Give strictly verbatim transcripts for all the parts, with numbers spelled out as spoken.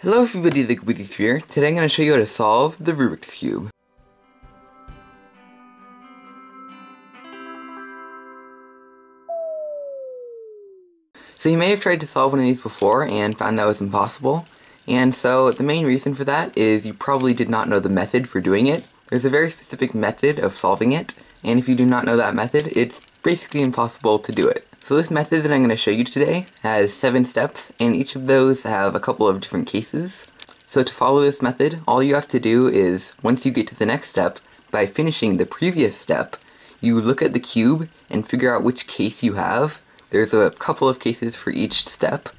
Hello everybody, the Goobiesphere. Today I'm going to show you how to solve the Rubik's Cube. So you may have tried to solve one of these before and found that was impossible, and so the main reason for that is you probably did not know the method for doing it. There's a very specific method of solving it, and if you do not know that method, it's basically impossible to do it. So this method that I'm going to show you today has seven steps, and each of those have a couple of different cases. So to follow this method, all you have to do is, once you get to the next step, by finishing the previous step, you look at the cube and figure out which case you have. There's a couple of cases for each step.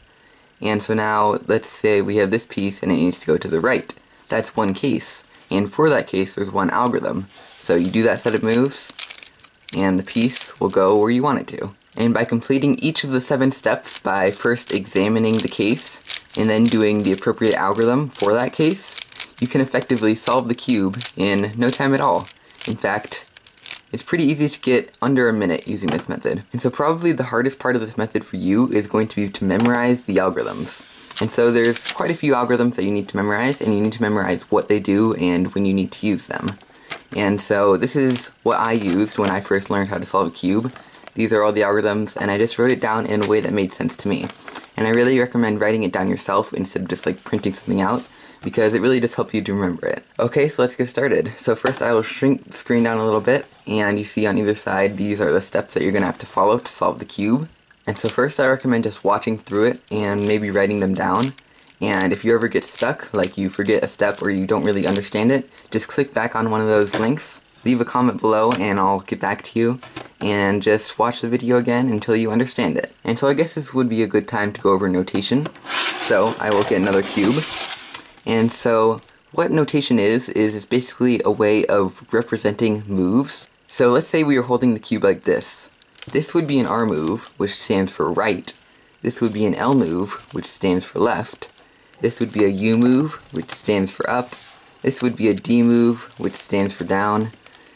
And so now, let's say we have this piece and it needs to go to the right. That's one case. And for that case, there's one algorithm. So you do that set of moves, and the piece will go where you want it to. And by completing each of the seven steps by first examining the case and then doing the appropriate algorithm for that case, you can effectively solve the cube in no time at all. In fact, it's pretty easy to get under a minute using this method. And so probably the hardest part of this method for you is going to be to memorize the algorithms. And so there's quite a few algorithms that you need to memorize, and you need to memorize what they do and when you need to use them. And so this is what I used when I first learned how to solve a cube. These are all the algorithms, and I just wrote it down in a way that made sense to me. And I really recommend writing it down yourself instead of just like printing something out, because it really just helps you to remember it. Okay, so let's get started. So first I will shrink the screen down a little bit, and you see on either side these are the steps that you're going to have to follow to solve the cube. And so first I recommend just watching through it and maybe writing them down. And if you ever get stuck, like you forget a step or you don't really understand it, just click back on one of those links. Leave a comment below and I'll get back to you, and just watch the video again until you understand it. And so I guess this would be a good time to go over notation. So I will get another cube. And so what notation is, is it's basically a way of representing moves. So let's say we are holding the cube like this. This would be an R move, which stands for right. This would be an L move, which stands for left. This would be a U move, which stands for up. This would be a D move, which stands for down.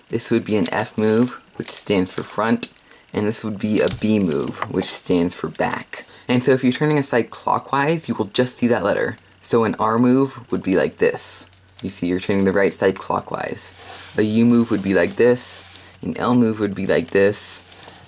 This would be an F move, which stands for front, and this would be a B move, which stands for back. And so if you're turning a side clockwise, you will just see that letter. So an R move would be like this. You see, you're turning the right side clockwise. A U move would be like this, an L move would be like this,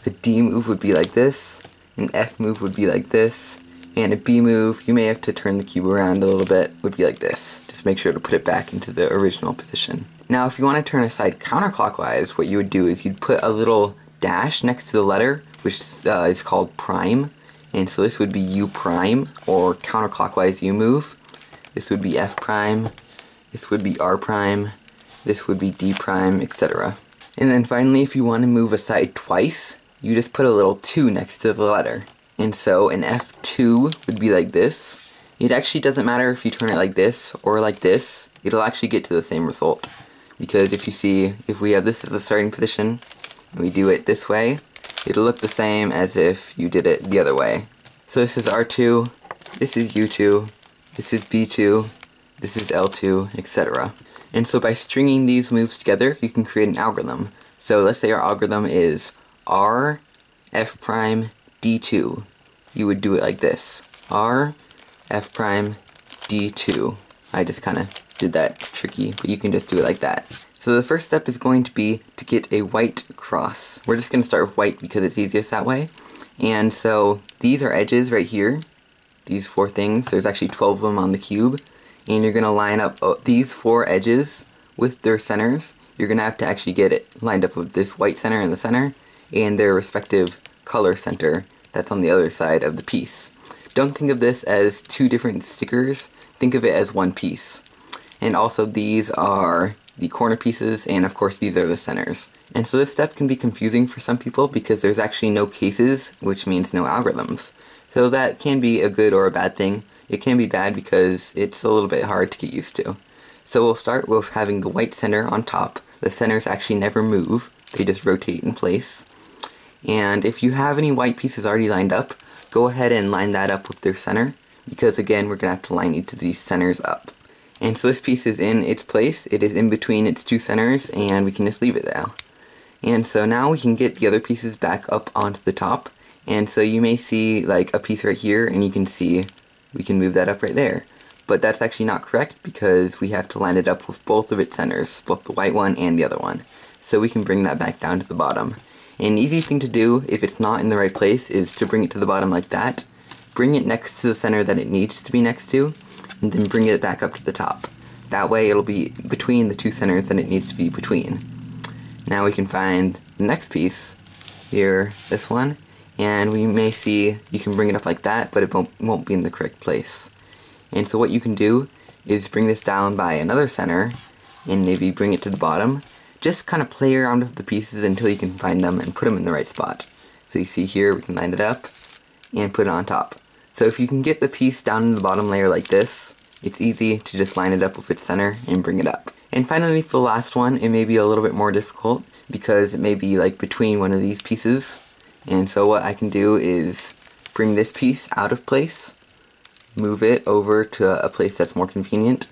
a D move would be like this, an F move would be like this, and a B move, you may have to turn the cube around a little bit, would be like this. Just make sure to put it back into the original position. Now if you want to turn a side counterclockwise, what you would do is you'd put a little dash next to the letter, which uh, is called prime, and so this would be U prime, or counterclockwise U move. This would be F prime, this would be R prime, this would be D prime, et cetera. And then finally, if you want to move a side twice, you just put a little two next to the letter. And so an F two would be like this. It actually doesn't matter if you turn it like this or like this, it'll actually get to the same result. Because if you see, if we have this as the starting position, and we do it this way, it'll look the same as if you did it the other way. So this is R two, this is U two, this is B two, this is L two, et cetera. And so by stringing these moves together, you can create an algorithm. So let's say our algorithm is R, F prime, D two. You would do it like this. R, F prime, D two. I just kind of did that tricky, but you can just do it like that. So the first step is going to be to get a white cross. We're just going to start with white because it's easiest that way. And so these are edges right here, these four things. There's actually twelve of them on the cube. And you're going to line up these four edges with their centers. You're going to have to actually get it lined up with this white center in the center and their respective color center that's on the other side of the piece. Don't think of this as two different stickers. Think of it as one piece. And also these are the corner pieces, and of course these are the centers. And so this step can be confusing for some people because there's actually no cases, which means no algorithms. So that can be a good or a bad thing. It can be bad because it's a little bit hard to get used to. So we'll start with having the white center on top. The centers actually never move, they just rotate in place. And if you have any white pieces already lined up, go ahead and line that up with their center, because again we're going to have to line each of these centers up. And so this piece is in its place, it is in between its two centers, and we can just leave it there. And so now we can get the other pieces back up onto the top, and so you may see like a piece right here, and you can see we can move that up right there. but that's actually not correct because we have to line it up with both of its centers, both the white one and the other one. So we can bring that back down to the bottom. An easy thing to do, if it's not in the right place, is to bring it to the bottom like that, bring it next to the center that it needs to be next to, and then bring it back up to the top. That way it'll be between the two centers that it needs to be between. Now we can find the next piece, here, this one, and we may see you can bring it up like that, but it won't, won't be in the correct place. And so what you can do is bring this down by another center, and maybe bring it to the bottom. Just kind of play around with the pieces until you can find them and put them in the right spot. So you see here, we can line it up and put it on top. So if you can get the piece down in the bottom layer like this, it's easy to just line it up with its center and bring it up. And finally, for the last one, it may be a little bit more difficult because it may be like between one of these pieces. And so what I can do is bring this piece out of place, move it over to a place that's more convenient,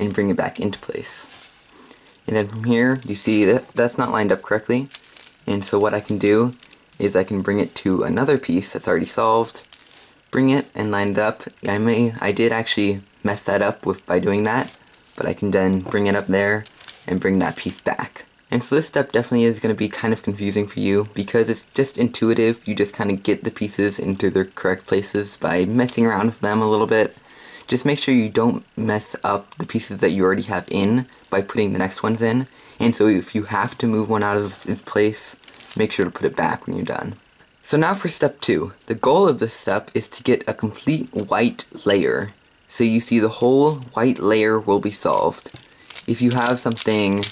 and bring it back into place. And then from here, you see that that's not lined up correctly. And so what I can do is I can bring it to another piece that's already solved, bring it and line it up. I may, I did actually mess that up with by doing that, but I can then bring it up there and bring that piece back. And so this step definitely is going to be kind of confusing for you because it's just intuitive. You just kind of get the pieces into their correct places by messing around with them a little bit. Just make sure you don't mess up the pieces that you already have in by putting the next ones in. And so if you have to move one out of its place, make sure to put it back when you're done. So now for step two. The goal of this step is to get a complete white layer. So you see the whole white layer will be solved. If you have something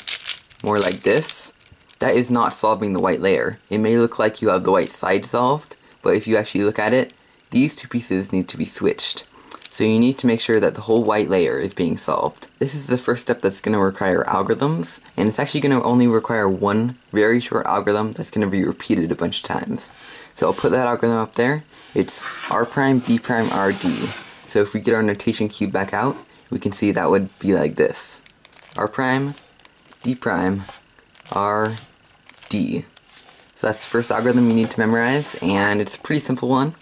more like this, that is not solving the white layer. It may look like you have the white side solved, but if you actually look at it, these two pieces need to be switched. So you need to make sure that the whole white layer is being solved. This is the first step that's going to require algorithms, and it's actually going to only require one very short algorithm that's going to be repeated a bunch of times. So I'll put that algorithm up there. It's R prime, D prime, R, D. So if we get our notation cube back out, we can see that would be like this. R prime, D prime, R, D. So that's the first algorithm you need to memorize, and it's a pretty simple one.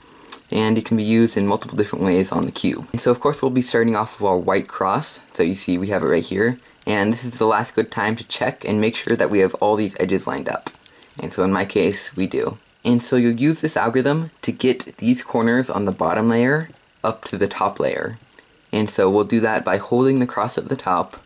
And it can be used in multiple different ways on the cube. And so of course we'll be starting off with our white cross, so you see we have it right here, and this is the last good time to check and make sure that we have all these edges lined up. And so in my case, we do. And so you'll use this algorithm to get these corners on the bottom layer up to the top layer. And so we'll do that by holding the cross at the top,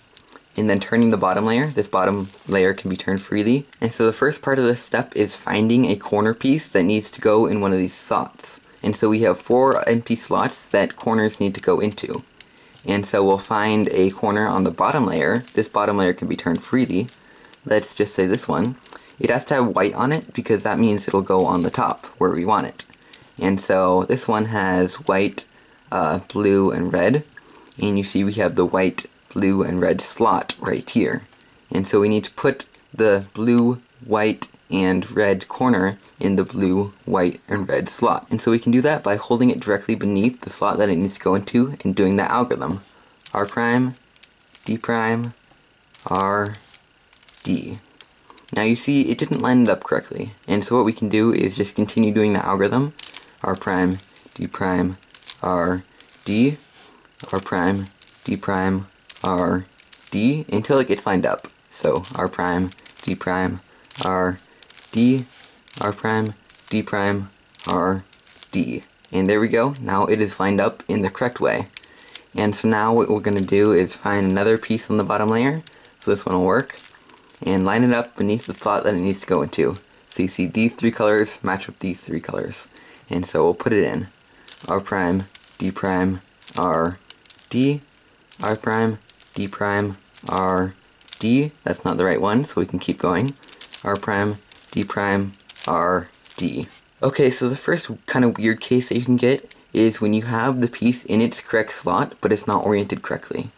and then turning the bottom layer. This bottom layer can be turned freely. And so the first part of this step is finding a corner piece that needs to go in one of these slots. And so we have four empty slots that corners need to go into. And so we'll find a corner on the bottom layer. This bottom layer can be turned freely. Let's just say this one. It has to have white on it because that means it'll go on the top where we want it. And so this one has white, uh, blue, and red. And you see we have the white, blue, and red slot right here. And so we need to put the blue, white, and red corner in the blue, white, and red slot. And so we can do that by holding it directly beneath the slot that it needs to go into and doing that algorithm. R prime, D prime, R, D. Now you see it didn't line it up correctly. And so what we can do is just continue doing the algorithm. R prime, D prime, R, D. R prime, D prime, R, D until it gets lined up. So R prime, D prime, R, D, R prime, D prime, R, D. And there we go. Now it is lined up in the correct way. And so now what we're going to do is find another piece on the bottom layer. So this one will work. And line it up beneath the slot that it needs to go into. So you see these three colors match with these three colors. And so we'll put it in. R prime, D prime, R, D. R prime, D prime, R, D. That's not the right one, so we can keep going. R prime, D prime, R, D. Okay, so the first kind of weird case that you can get is when you have the piece in its correct slot, but it's not oriented correctly.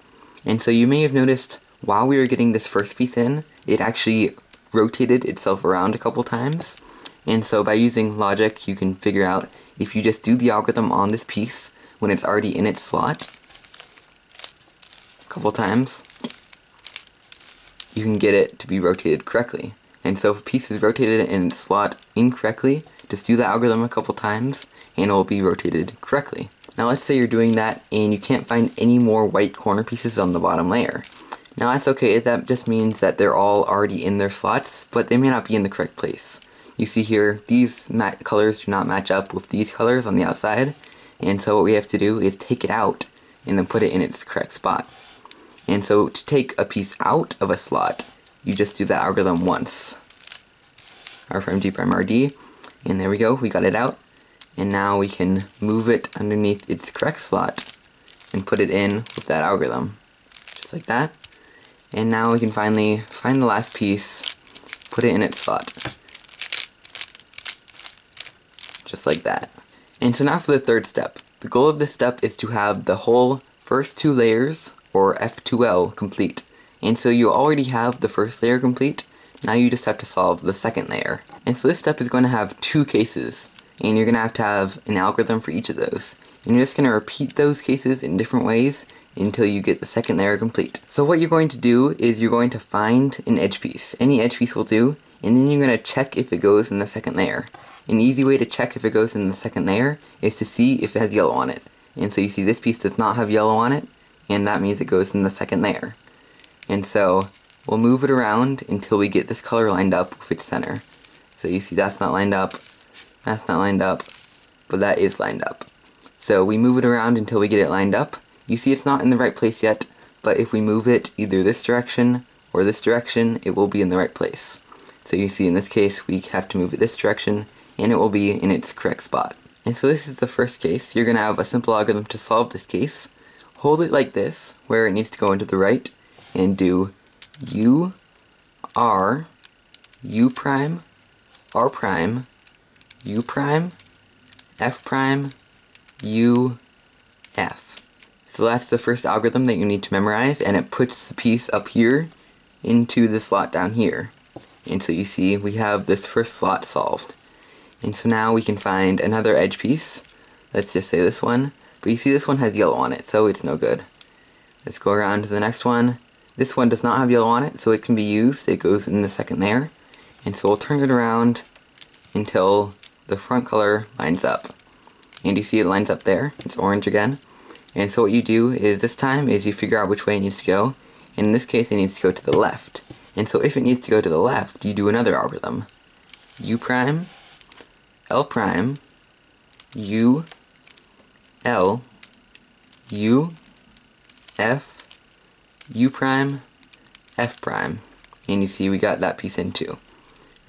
And so you may have noticed while we were getting this first piece in, it actually rotated itself around a couple times. And so by using logic, you can figure out if you just do the algorithm on this piece when it's already in its slot a couple times, you can get it to be rotated correctly. And so if a piece is rotated in its slot incorrectly, just do the algorithm a couple times and it will be rotated correctly. Now let's say you're doing that and you can't find any more white corner pieces on the bottom layer. Now that's okay, that just means that they're all already in their slots, but they may not be in the correct place. You see here, these mat colors do not match up with these colors on the outside, and so what we have to do is take it out and then put it in its correct spot. And so to take a piece out of a slot, you just do that algorithm once. R prime G prime R D, and there we go, we got it out. And now we can move it underneath its correct slot and put it in with that algorithm, just like that. And now we can finally find the last piece, put it in its slot, just like that. And so now for the third step. The goal of this step is to have the whole first two layers, or F two L, complete. And so you already have the first layer complete, now you just have to solve the second layer. And so this step is going to have two cases, and you're going to have to have an algorithm for each of those. And you're just going to repeat those cases in different ways until you get the second layer complete. So what you're going to do is you're going to find an edge piece. Any edge piece will do, and then you're going to check if it goes in the second layer. An easy way to check if it goes in the second layer is to see if it has yellow on it. And so you see this piece does not have yellow on it, and that means it goes in the second layer. And so we'll move it around until we get this color lined up with its center. So you see that's not lined up, that's not lined up, but that is lined up. So we move it around until we get it lined up. You see it's not in the right place yet, but if we move it either this direction or this direction, it will be in the right place. So you see in this case we have to move it this direction, and it will be in its correct spot. And so this is the first case. You're going to have a simple algorithm to solve this case. Hold it like this, where it needs to go into the right, and do U, R, U prime, R prime, U prime, F prime, U, F. So that's the first algorithm that you need to memorize, and it puts the piece up here into the slot down here. And so you see we have this first slot solved. And so now we can find another edge piece. Let's just say this one. But you see this one has yellow on it, so it's no good. Let's go around to the next one. This one does not have yellow on it, so it can be used. It goes in the second layer. And so we'll turn it around until the front color lines up. And you see it lines up there. It's orange again. And so what you do is this time is you figure out which way it needs to go. And in this case, it needs to go to the left. And so if it needs to go to the left, you do another algorithm. U prime, L prime, U, L, U, F, U prime, F prime. And you see we got that piece in too.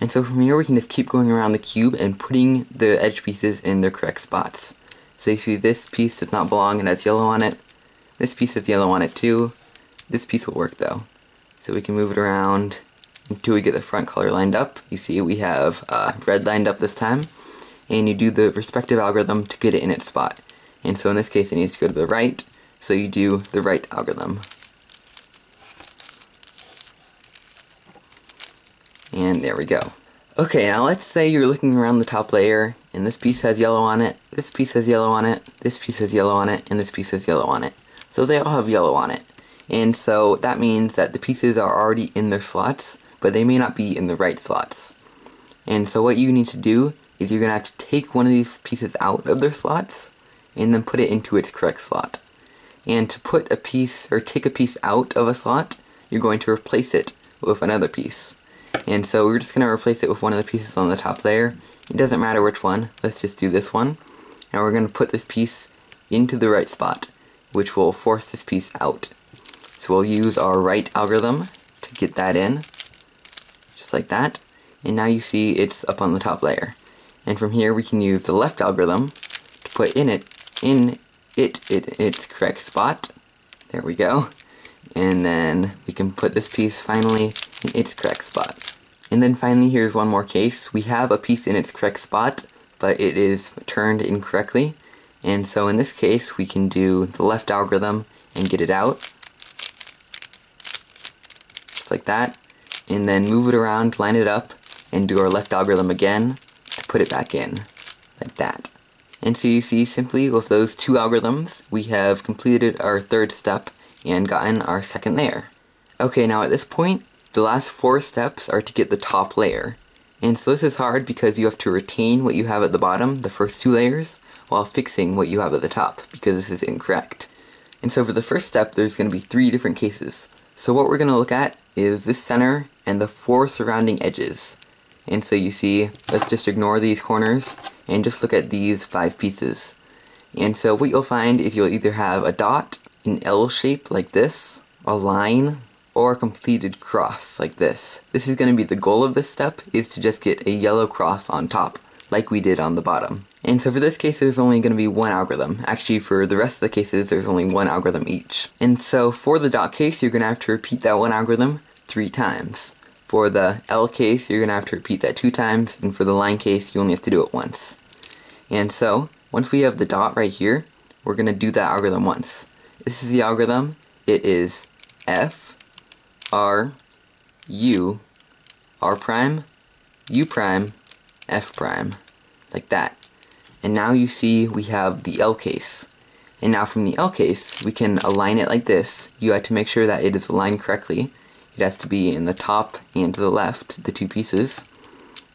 And so from here we can just keep going around the cube and putting the edge pieces in their correct spots. So you see this piece does not belong and has yellow on it. This piece has yellow on it too. This piece will work though. So we can move it around until we get the front color lined up. You see we have uh, red lined up this time. And you do the respective algorithm to get it in its spot. And so in this case it needs to go to the right, so you do the right algorithm. And there we go. Okay, now let's say you're looking around the top layer, and this piece has yellow on it, this piece has yellow on it, this piece has yellow on it, and this piece has yellow on it. So they all have yellow on it. And so that means that the pieces are already in their slots, but they may not be in the right slots. And so what you need to do is you're going to have to take one of these pieces out of their slots, and then put it into its correct slot. And to put a piece, or take a piece out of a slot, you're going to replace it with another piece. And so we're just going to replace it with one of the pieces on the top layer. It doesn't matter which one, let's just do this one. And we're going to put this piece into the right spot, which will force this piece out. So we'll use our right algorithm to get that in, just like that. And now you see it's up on the top layer. And from here we can use the left algorithm to put in it in it, it its correct spot. There we go. And then we can put this piece finally in its correct spot. And then finally here's one more case. We have a piece in its correct spot, but it is turned incorrectly. And so in this case we can do the left algorithm and get it out. Just like that. And then move it around, line it up, and do our left algorithm again to put it back in. Like that. And so you see, simply with those two algorithms, we have completed our third step and gotten our second layer. Okay, now at this point, the last four steps are to get the top layer. And so this is hard because you have to retain what you have at the bottom, the first two layers, while fixing what you have at the top, because this is incorrect. And so for the first step, there's going to be three different cases. So what we're going to look at is this center and the four surrounding edges. And so you see, let's just ignore these corners and just look at these five pieces. And so what you'll find is you'll either have a dot, an L shape like this, a line, or a completed cross like this. This is going to be the goal of this step, is to just get a yellow cross on top, like we did on the bottom. And so for this case, there's only going to be one algorithm. Actually, for the rest of the cases, there's only one algorithm each. And so for the dot case, you're going to have to repeat that one algorithm three times. For the L case, you're going to have to repeat that two times, and for the line case, you only have to do it once. And so, once we have the dot right here, we're going to do that algorithm once. This is the algorithm. It is F, R, U, R prime, U prime, F prime, like that. And now you see we have the L case. And now from the L case, we can align it like this. You have to make sure that it is aligned correctly. It has to be in the top and to the left, the two pieces.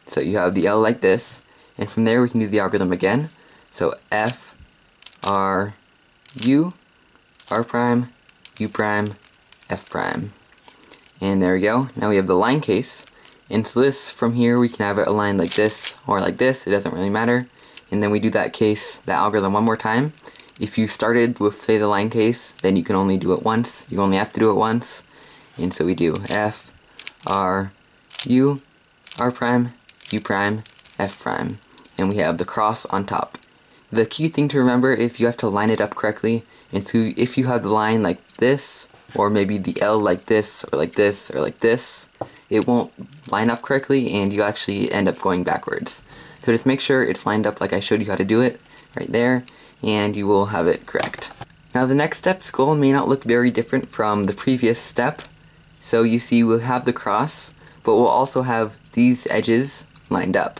So you have the L like this. And from there, we can do the algorithm again. So F, R, U, R prime, U prime, F prime. And there we go. Now we have the line case. And so this, from here, we can have it aligned like this or like this. It doesn't really matter. And then we do that case, that algorithm one more time. If you started with, say, the line case, then you can only do it once. You only have to do it once. And so we do F, R, U, R prime, U prime, F prime. And we have the cross on top. The key thing to remember is you have to line it up correctly. And so if you have the line like this, or maybe the L like this, or like this, or like this, it won't line up correctly and you actually end up going backwards. So just make sure it's lined up like I showed you how to do it, right there, and you will have it correct. Now the next step's goal may not look very different from the previous step. So you see we'll have the cross, but we'll also have these edges lined up.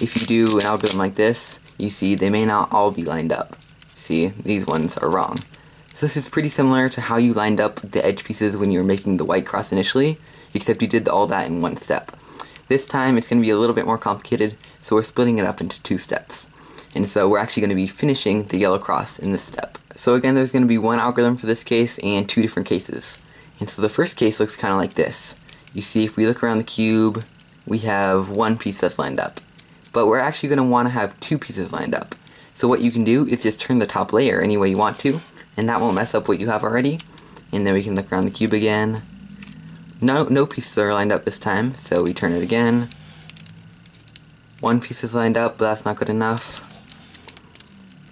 If you do an algorithm like this, you see they may not all be lined up. See, these ones are wrong. So this is pretty similar to how you lined up the edge pieces when you were making the white cross initially, except you did all that in one step. This time it's going to be a little bit more complicated, so we're splitting it up into two steps. And so we're actually going to be finishing the yellow cross in this step. So again, there's going to be one algorithm for this case and two different cases. And so the first case looks kind of like this. You see, if we look around the cube, we have one piece that's lined up. But we're actually going to want to have two pieces lined up. So what you can do is just turn the top layer any way you want to, and that won't mess up what you have already. And then we can look around the cube again. No, no pieces are lined up this time, so we turn it again. One piece is lined up, but that's not good enough.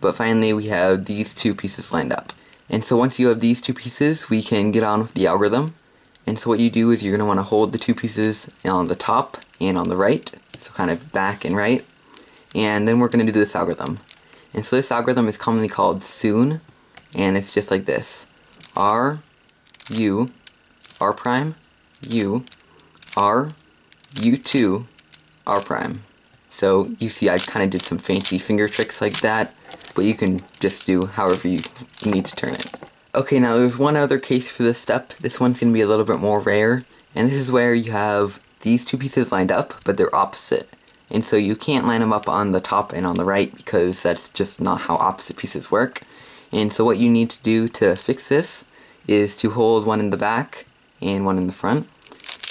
But finally, we have these two pieces lined up. And so once you have these two pieces, we can get on with the algorithm. And so what you do is you're going to want to hold the two pieces on the top and on the right, so kind of back and right. And then we're going to do this algorithm. And so this algorithm is commonly called soon. And it's just like this: R, U, R prime, U, R, U two, R prime. So you see I kind of did some fancy finger tricks like that, but you can just do however you need to turn it. Okay, now there's one other case for this step. This one's going to be a little bit more rare, and this is where you have these two pieces lined up, but they're opposite. And so you can't line them up on the top and on the right because that's just not how opposite pieces work. And so what you need to do to fix this is to hold one in the back and one in the front.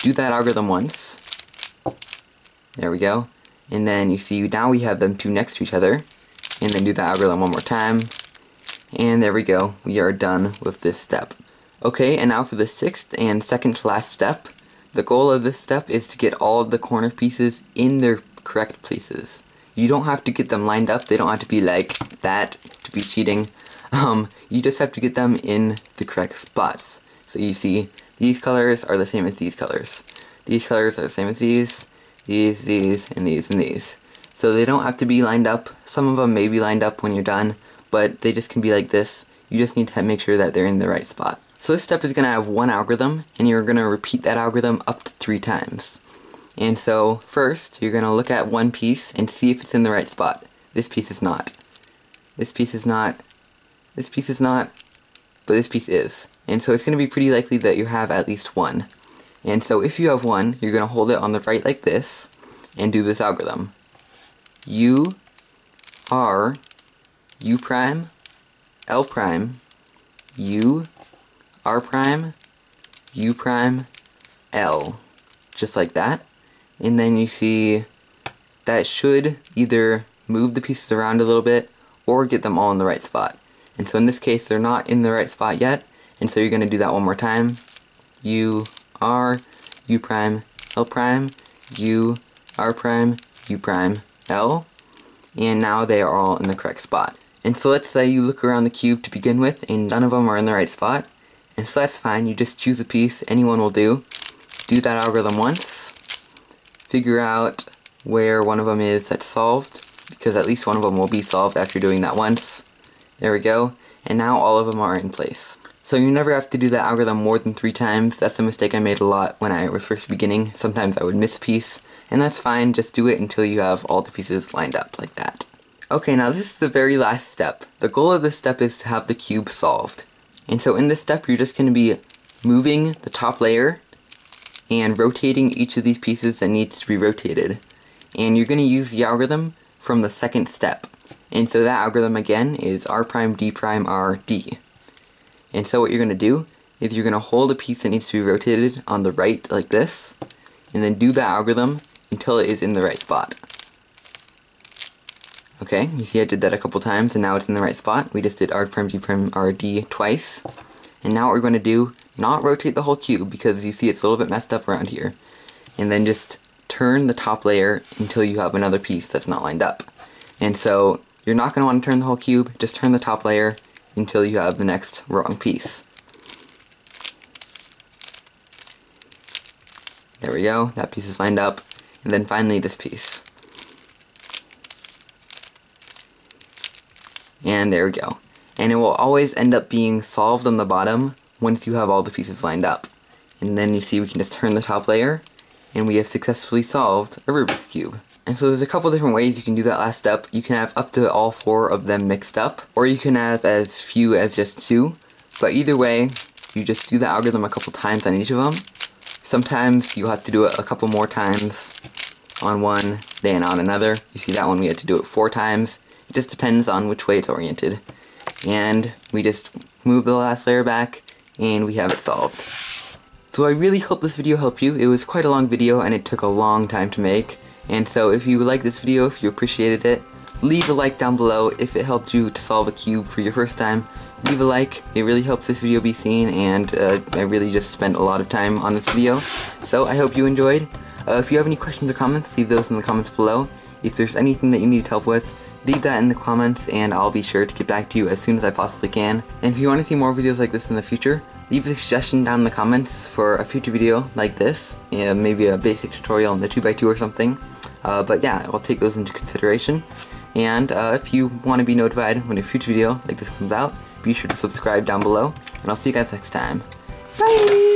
Do that algorithm once. There we go. And then you see now we have them two next to each other. And then do that algorithm one more time. And there we go. We are done with this step. Okay, and now for the sixth and second to last step. The goal of this step is to get all of the corner pieces in their correct places. You don't have to get them lined up. They don't have to be like that to be cheating. Um, you just have to get them in the correct spots. So you see, these colors are the same as these colors. These colors are the same as these, these, these, and these, and these. So they don't have to be lined up. Some of them may be lined up when you're done, but they just can be like this. You just need to make sure that they're in the right spot. So this step is going to have one algorithm, and you're going to repeat that algorithm up to three times. And so, first, you're going to look at one piece and see if it's in the right spot. This piece is not. This piece is not. This piece is not, but this piece is. And so it's going to be pretty likely that you have at least one. And so if you have one, you're going to hold it on the right like this, and do this algorithm. U, R, U prime, L prime, U, R prime, U prime, L, just like that. And then you see that should either move the pieces around a little bit or get them all in the right spot. And so in this case, they're not in the right spot yet, and so you're going to do that one more time. U, R, U prime, L prime, U, R prime, U prime, L, and now they are all in the correct spot. And so let's say you look around the cube to begin with, and none of them are in the right spot. And so that's fine, you just choose a piece, anyone will do. Do that algorithm once, figure out where one of them is that's solved, because at least one of them will be solved after doing that once. There we go, and now all of them are in place. So you never have to do that algorithm more than three times. That's a mistake I made a lot when I was first beginning. Sometimes I would miss a piece, and that's fine, just do it until you have all the pieces lined up like that. Okay, now this is the very last step. The goal of this step is to have the cube solved. And so in this step, you're just going to be moving the top layer and rotating each of these pieces that needs to be rotated. And you're going to use the algorithm from the second step. And so that algorithm again is R prime, D prime, R, D. And so what you're going to do is you're going to hold a piece that needs to be rotated on the right like this, and then do that algorithm until it is in the right spot. Okay, you see I did that a couple times and now it's in the right spot. We just did R prime, D prime, R, D twice. And now what we're going to do, not rotate the whole cube because you see it's a little bit messed up around here. And then just turn the top layer until you have another piece that's not lined up. And so you're not going to want to turn the whole cube, just turn the top layer until you have the next wrong piece. There we go, that piece is lined up. And then finally this piece. And there we go. And it will always end up being solved on the bottom once you have all the pieces lined up. And then you see we can just turn the top layer, and we have successfully solved a Rubik's Cube. And so there's a couple different ways you can do that last step. You can have up to all four of them mixed up, or you can have as few as just two. But either way, you just do the algorithm a couple times on each of them. Sometimes you'll have to do it a couple more times on one than on another. You see that one we had to do it four times. It just depends on which way it's oriented. And we just move the last layer back, and we have it solved. So I really hope this video helped you. It was quite a long video, and it took a long time to make. And so if you liked this video, if you appreciated it, leave a like down below. If it helped you to solve a cube for your first time, leave a like. It really helps this video be seen, and uh, I really just spent a lot of time on this video. So I hope you enjoyed. Uh, if you have any questions or comments, leave those in the comments below. If there's anything that you need help with, leave that in the comments and I'll be sure to get back to you as soon as I possibly can. And if you want to see more videos like this in the future, leave a suggestion down in the comments for a future video like this, yeah, maybe a basic tutorial on the two by two or something. Uh, but yeah, I'll take those into consideration. And uh, if you want to be notified when a future video like this comes out, be sure to subscribe down below, and I'll see you guys next time. Bye!